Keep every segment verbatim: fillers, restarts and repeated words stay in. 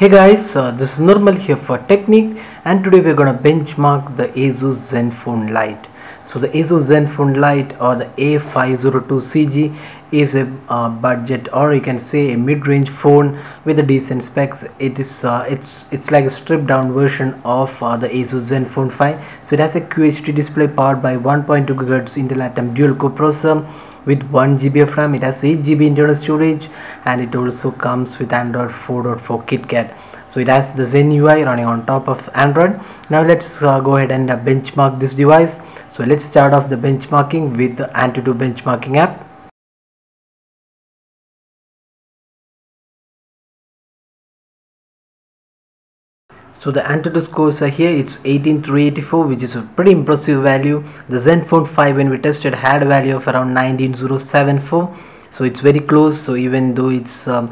Hey guys, uh, this is Nirmal here for Techniqued, and today we're gonna benchmark the Asus Zenfone Lite. So the Asus Zenfone Lite or the A five oh two C G is a uh, budget, or you can say a mid-range phone with a decent specs. It is uh, it's it's like a stripped-down version of uh, the Asus Zenfone five. So it has a Q H D display powered by one point two gigahertz Intel Atom dual-core processor with one G B of RAM. It has eight G B internal storage, and it also comes with Android four point four KitKat. So it has the Zen U I running on top of Android. Now let's uh, go ahead and uh, benchmark this device. So let's start off the benchmarking with the Antutu benchmarking app. So the Antutu scores are here. It's eighteen to three eighty-four, which is a pretty impressive value. The Zenfone five, when we tested, had a value of around nineteen thousand seventy-four, so it's very close. So even though it's um,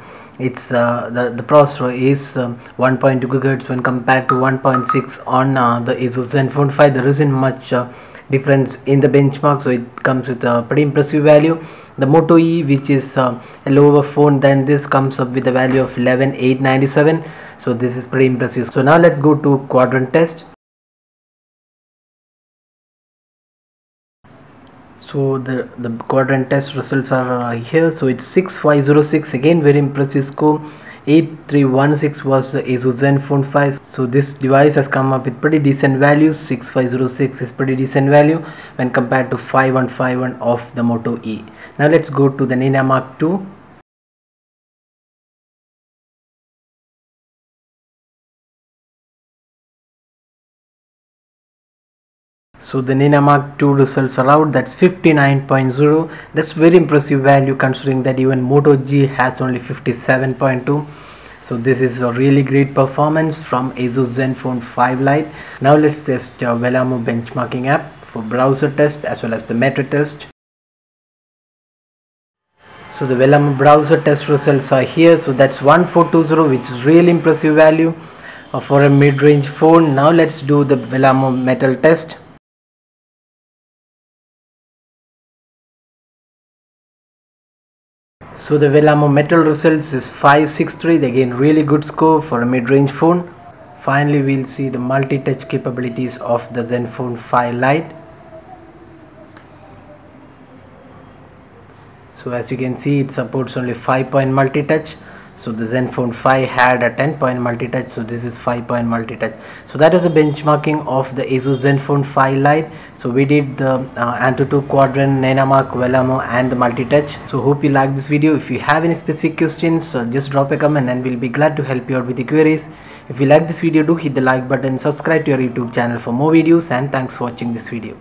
it's uh, the, the processor is um, one point two gigahertz when compared to one point six on uh, the Asus Zenfone five, there isn't much uh, difference in the benchmark, so it comes with a pretty impressive value. The Moto E, which is uh, a lower phone than this, comes up with a value of eleven thousand eight hundred ninety-seven, so this is pretty impressive. So now let's go to Quadrant test. So the, the Quadrant test results are uh, here. So it's six five zero six, again very impressive score. eight three one six was the Asus Zenfone five. So this device has come up with pretty decent values. six five zero six is pretty decent value when compared to five one five one of the Moto E. Now let's go to the NenaMark two. So the NenaMark two results are out. That's fifty-nine point zero. That's very impressive value, considering that even Moto G has only fifty-seven point two. So this is a really great performance from Asus Zenfone five Lite. Now let's test uh, Vellamo benchmarking app for browser test as well as the meta test. So the Vellamo browser test results are here. So that's one four two zero, which is really impressive value uh, for a mid-range phone. Now let's do the Vellamo metal test. So the Vellamo metal results is five six three, again really good score for a mid-range phone. Finally, we'll see the multi-touch capabilities of the Zenfone five Lite. So as you can see, it supports only five point multi-touch. So the Zenfone five had a ten point multi-touch, so this is five point multi-touch. So that is the benchmarking of the Asus Zenfone five Lite. So we did the uh, Antutu, Quadrant, NenaMark, Vellamo and the multi-touch. So hope you like this video. If you have any specific questions, so just drop a comment and we'll be glad to help you out with the queries. If you like this video, do hit the like button, subscribe to our YouTube channel for more videos, and thanks for watching this video.